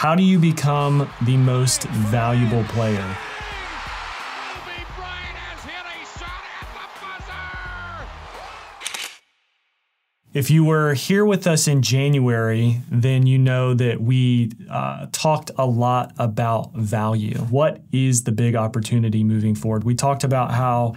How do you become the most valuable player? If you were here with us in January, then you know that we talked a lot about value. What is the big opportunity moving forward? We talked about how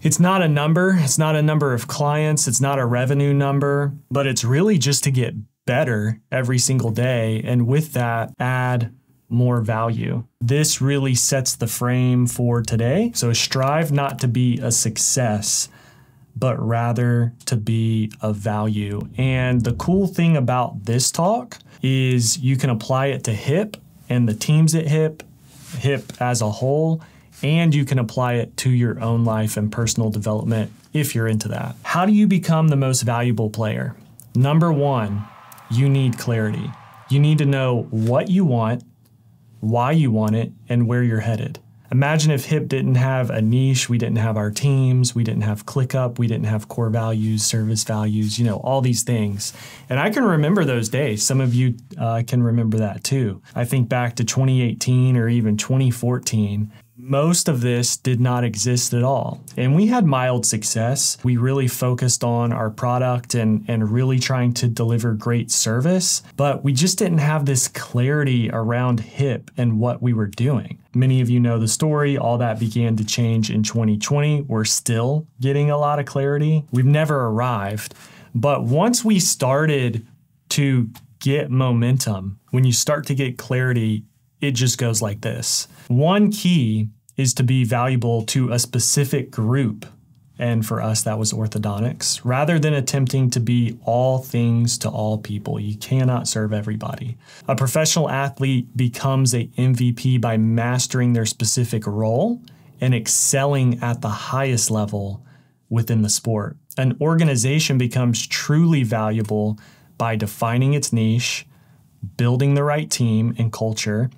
it's not a number, it's not a number of clients, it's not a revenue number, but it's really just to get better every single day. And with that, add more value. This really sets the frame for today. So strive not to be a success, but rather to be of value. And the cool thing about this talk is you can apply it to HIP and the teams at HIP, HIP as a whole, and you can apply it to your own life and personal development if you're into that. How do you become the most valuable player? Number one, you need clarity. You need to know what you want, why you want it, and where you're headed. Imagine if HIP didn't have a niche, we didn't have our teams, we didn't have ClickUp, we didn't have core values, service values, you know, all these things. And I can remember those days. Some of you can remember that too. I think back to 2018 or even 2014. Most of this did not exist at all. And we had mild success. We really focused on our product and really trying to deliver great service, but we just didn't have this clarity around HIP and what we were doing. Many of you know the story. All that began to change in 2020. We're still getting a lot of clarity. We've never arrived, but once we started to get momentum, when you start to get clarity, it just goes like this. One key is to be valuable to a specific group. And for us, that was orthodontics. Rather than attempting to be all things to all people, you cannot serve everybody. A professional athlete becomes an MVP by mastering their specific role and excelling at the highest level within the sport. An organization becomes truly valuable by defining its niche, building the right team and culture,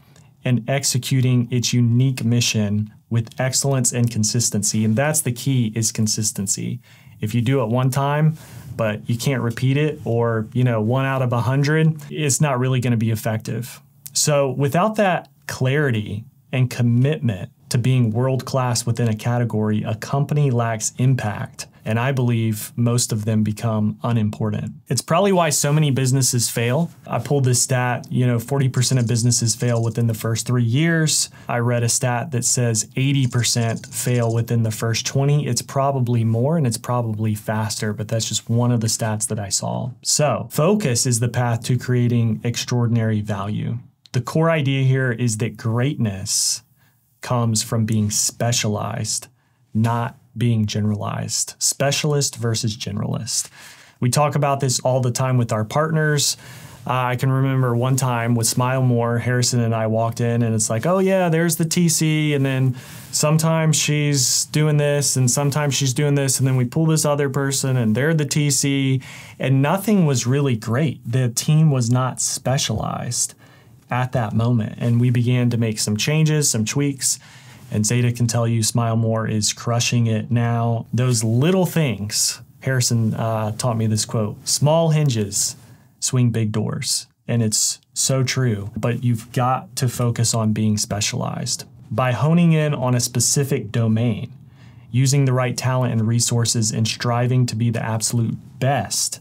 and executing its unique mission with excellence and consistency. And that's the key, is consistency. If you do it one time, but you can't repeat it, or you know, 1 out of 100, it's not really going to be effective. So without that clarity and commitment to being world-class within a category, a company lacks impact. And I believe most of them become unimportant. It's probably why so many businesses fail. I pulled this stat, you know, 40% of businesses fail within the first 3 years. I read a stat that says 80% fail within the first 20. It's probably more and it's probably faster, but that's just one of the stats that I saw. So focus is the path to creating extraordinary value. The core idea here is that greatness comes from being specialized, not being generalized. Specialist versus generalist. We talk about this all the time with our partners. I can remember one time with Smile More, Harrison and I walked in and it's like, oh yeah, there's the TC, and then sometimes she's doing this and sometimes she's doing this, and then we pull this other person and they're the TC, and nothing was really great. The team was not specialized at that moment, and we began to make some changes, some tweaks. And Zeta can tell you Smile More is crushing it now. Those little things, Harrison taught me this quote, small hinges swing big doors. And it's so true, but you've got to focus on being specialized. By honing in on a specific domain, using the right talent and resources, and striving to be the absolute best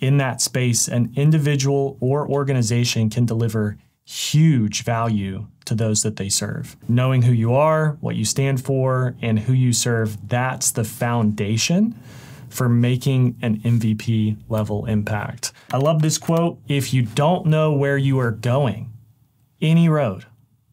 in that space, an individual or organization can deliver huge value to those that they serve. Knowing who you are, what you stand for, and who you serve, that's the foundation for making an MVP level impact. I love this quote. If you don't know where you are going, any road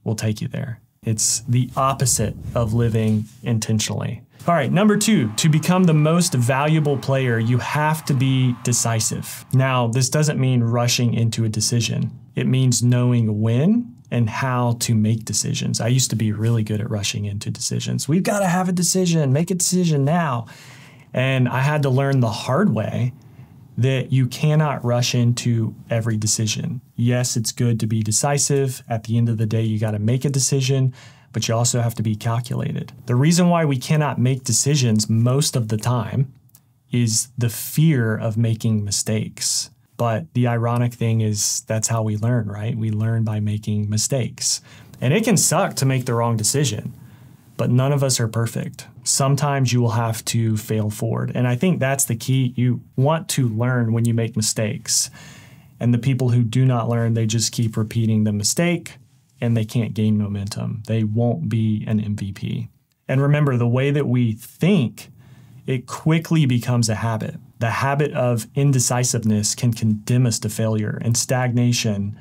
will take you there. It's the opposite of living intentionally. All right, number two, to become the most valuable player, you have to be decisive. Now, this doesn't mean rushing into a decision. It means knowing when and how to make decisions. I used to be really good at rushing into decisions. We've got to have a decision, make a decision now. And I had to learn the hard way that you cannot rush into every decision. Yes, it's good to be decisive. At the end of the day, you got to make a decision, but you also have to be calculated. The reason why we cannot make decisions most of the time is the fear of making mistakes. But the ironic thing is that's how we learn, right? We learn by making mistakes. And it can suck to make the wrong decision, but none of us are perfect. Sometimes you will have to fail forward. And I think that's the key. You want to learn when you make mistakes. And the people who do not learn, they just keep repeating the mistake and they can't gain momentum. They won't be an MVP. And remember, the way that we think, it quickly becomes a habit. The habit of indecisiveness can condemn us to failure, and stagnation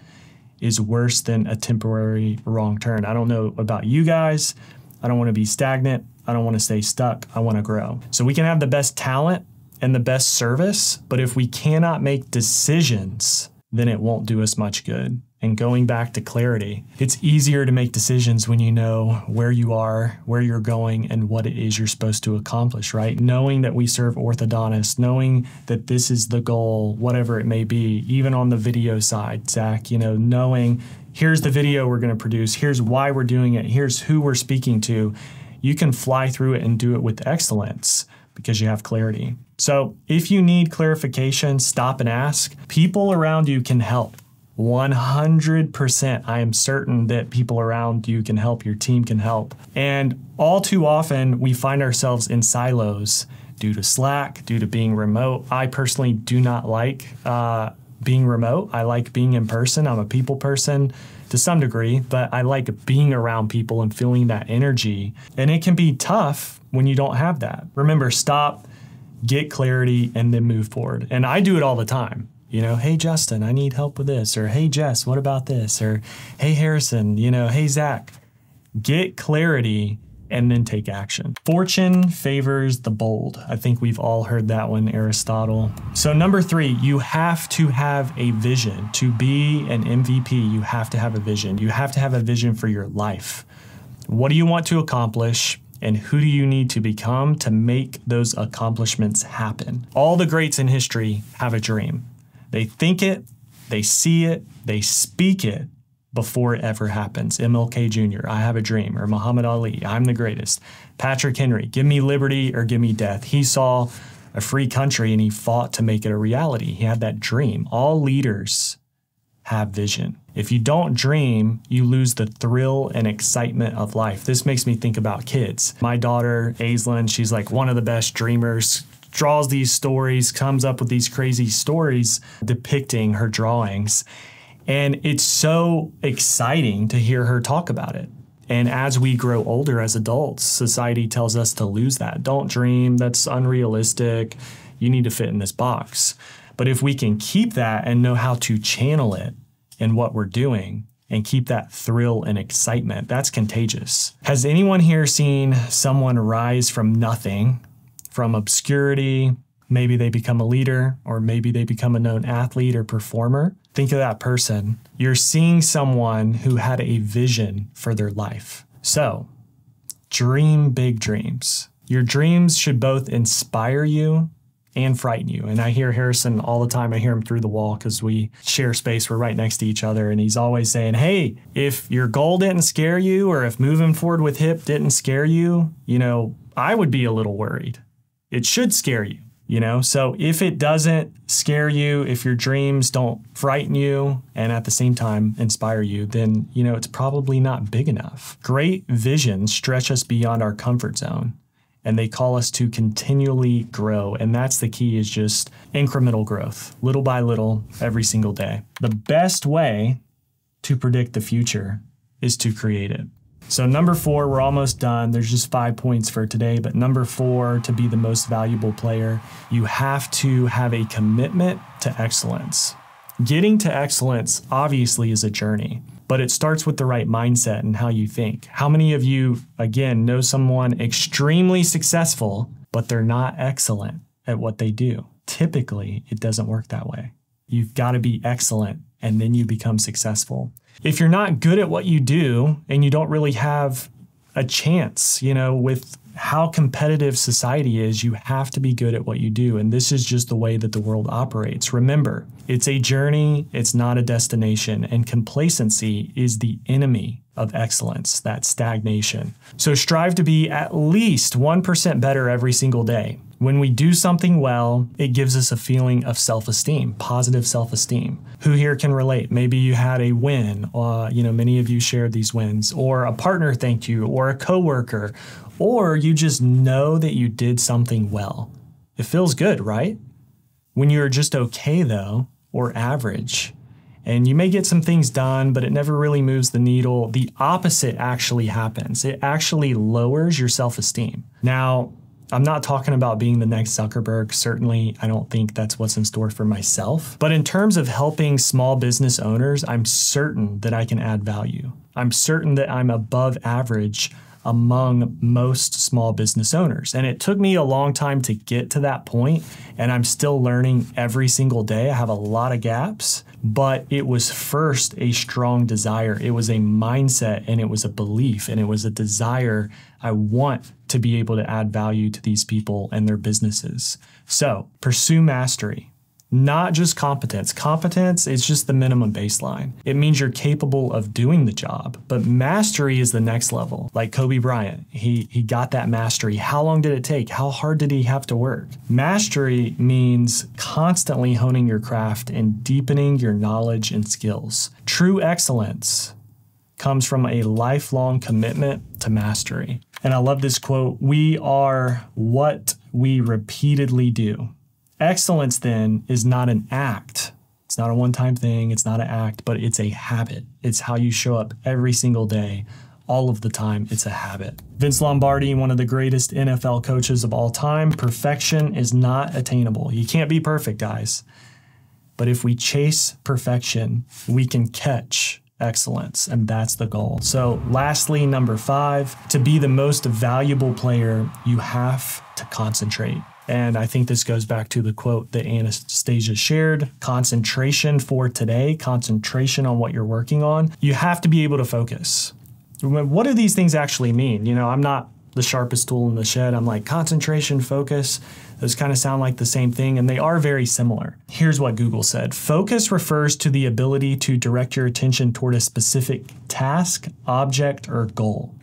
is worse than a temporary wrong turn. I don't know about you guys. I don't want to be stagnant. I don't want to stay stuck. I want to grow. So we can have the best talent and the best service, but if we cannot make decisions, then it won't do us much good. And going back to clarity, it's easier to make decisions when you know where you are, where you're going, and what it is you're supposed to accomplish, right? Knowing that we serve orthodontists, knowing that this is the goal, whatever it may be, even on the video side, Zach, you know, knowing here's the video we're going to produce, here's why we're doing it, here's who we're speaking to. You can fly through it and do it with excellence because you have clarity. So if you need clarification, stop and ask. People around you can help. 100%. I am certain that people around you can help, your team can help. And all too often, we find ourselves in silos due to Slack, due to being remote. I personally do not like being remote. I like being in person. I'm a people person to some degree, but I like being around people and feeling that energy. And it can be tough when you don't have that. Remember, stop, get clarity, and then move forward. And I do it all the time. You know, hey, Justin, I need help with this. Or, hey, Jess, what about this? Or, hey, Harrison, you know, hey, Zach. Get clarity and then take action. Fortune favors the bold. I think we've all heard that one, Aristotle. So number 3, you have to have a vision. To be an MVP, you have to have a vision. You have to have a vision for your life. What do you want to accomplish? And who do you need to become to make those accomplishments happen? All the greats in history have a dream. They think it, they see it, they speak it before it ever happens. MLK Jr., I have a dream. Or Muhammad Ali, I'm the greatest. Patrick Henry, give me liberty or give me death. He saw a free country and he fought to make it a reality. He had that dream. All leaders have vision. If you don't dream, you lose the thrill and excitement of life. This makes me think about kids. My daughter, Aislin, she's like one of the best dreamers, draws these stories, comes up with these crazy stories depicting her drawings. And it's so exciting to hear her talk about it. And as we grow older as adults, society tells us to lose that. Don't dream, that's unrealistic. You need to fit in this box. But if we can keep that and know how to channel it in what we're doing, and keep that thrill and excitement, that's contagious. Has anyone here seen someone rise from nothing, from obscurity? Maybe they become a leader, or maybe they become a known athlete or performer. Think of that person. You're seeing someone who had a vision for their life. So dream big dreams. Your dreams should both inspire you and frighten you. And I hear Harrison all the time. I hear him through the wall because we share space. We're right next to each other. And he's always saying, hey, if your goal didn't scare you, or if moving forward with HIP didn't scare you, you know, I would be a little worried. It should scare you, you know? So if it doesn't scare you, if your dreams don't frighten you and at the same time inspire you, then, you know, it's probably not big enough. Great visions stretch us beyond our comfort zone, and they call us to continually grow. And that's the key, is just incremental growth, little by little, every single day. The best way to predict the future is to create it. So number 4, we're almost done. There's just 5 points for today, but number 4, to be the most valuable player, you have to have a commitment to excellence. Getting to excellence obviously is a journey, but it starts with the right mindset and how you think. How many of you, again, know someone extremely successful, but they're not excellent at what they do? Typically, it doesn't work that way. You've got to be excellent, and then you become successful. If you're not good at what you do and you don't really have a chance, you know, with how competitive society is, you have to be good at what you do. And this is just the way that the world operates. Remember, it's a journey, it's not a destination. And complacency is the enemy of excellence, that stagnation. So strive to be at least 1% better every single day. When we do something well, it gives us a feeling of self-esteem, positive self-esteem. Who here can relate? Maybe you had a win, you know, many of you shared these wins, or a partner thanked you, or a coworker, or you just know that you did something well. It feels good, right? When you're just okay though, or average, and you may get some things done, but it never really moves the needle, the opposite actually happens. It actually lowers your self-esteem. Now, I'm not talking about being the next Zuckerberg. Certainly, I don't think that's what's in store for myself. But in terms of helping small business owners, I'm certain that I can add value. I'm certain that I'm above average among most small business owners. And it took me a long time to get to that point, and I'm still learning every single day. I have a lot of gaps, but it was first a strong desire. It was a mindset, and it was a belief, and it was a desire. I want to be able to add value to these people and their businesses. So pursue mastery, not just competence. Competence is just the minimum baseline. It means you're capable of doing the job, but mastery is the next level. Like Kobe Bryant, he got that mastery. How long did it take? How hard did he have to work? Mastery means constantly honing your craft and deepening your knowledge and skills. True excellence comes from a lifelong commitment to mastery. And I love this quote, "We are what we repeatedly do." Excellence then is not an act. It's not a one-time thing, it's not an act, but it's a habit. It's how you show up every single day, all of the time, it's a habit. Vince Lombardi, one of the greatest NFL coaches of all time, perfection is not attainable. You can't be perfect, guys. But if we chase perfection, we can catch excellence, and that's the goal. So lastly, number 5, to be the most valuable player, you have to concentrate. And I think this goes back to the quote that Anastasia shared, concentration for today, concentration on what you're working on. You have to be able to focus. What do these things actually mean? You know, I'm not the sharpest tool in the shed. I'm like, concentration, focus, those kind of sound like the same thing, and they are very similar. Here's what Google said. Focus refers to the ability to direct your attention toward a specific task, object, or goal.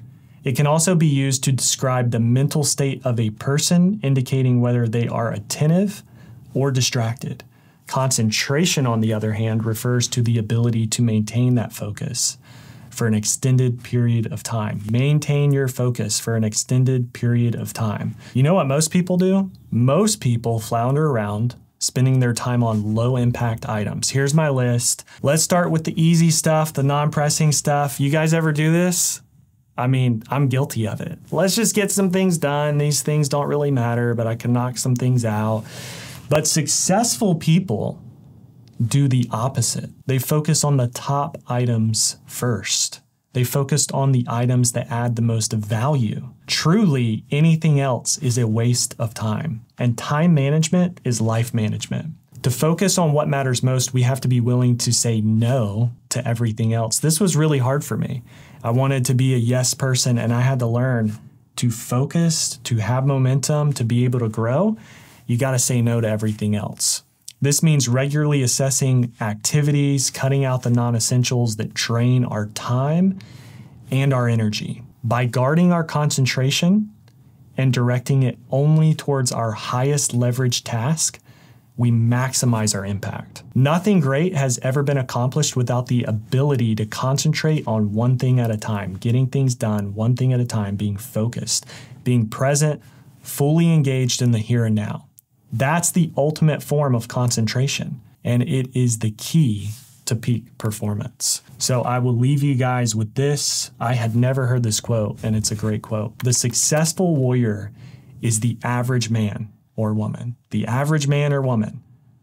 It can also be used to describe the mental state of a person, indicating whether they are attentive or distracted. Concentration, on the other hand, refers to the ability to maintain that focus for an extended period of time. Maintain your focus for an extended period of time. You know what most people do? Most people flounder around, spending their time on low impact items. Here's my list. Let's start with the easy stuff, the non-pressing stuff. You guys ever do this? I mean, I'm guilty of it. Let's just get some things done. These things don't really matter, but I can knock some things out. But successful people do the opposite. They focus on the top items first. They focused on the items that add the most value. Truly, anything else is a waste of time. And time management is life management. To focus on what matters most, we have to be willing to say no to everything else. This was really hard for me. I wanted to be a yes person, and I had to learn to focus, to have momentum, to be able to grow. You got to say no to everything else. This means regularly assessing activities, cutting out the non-essentials that drain our time and our energy. By guarding our concentration and directing it only towards our highest leverage task, we maximize our impact. Nothing great has ever been accomplished without the ability to concentrate on one thing at a time, getting things done one thing at a time, being focused, being present, fully engaged in the here and now. That's the ultimate form of concentration, and it is the key to peak performance. So I will leave you guys with this. I had never heard this quote, and it's a great quote. The successful warrior is the average man or woman, the average man or woman,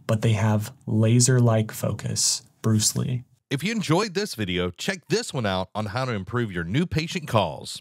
but they have laser-like focus. Bruce Lee. If you enjoyed this video, check this one out on how to improve your new patient calls.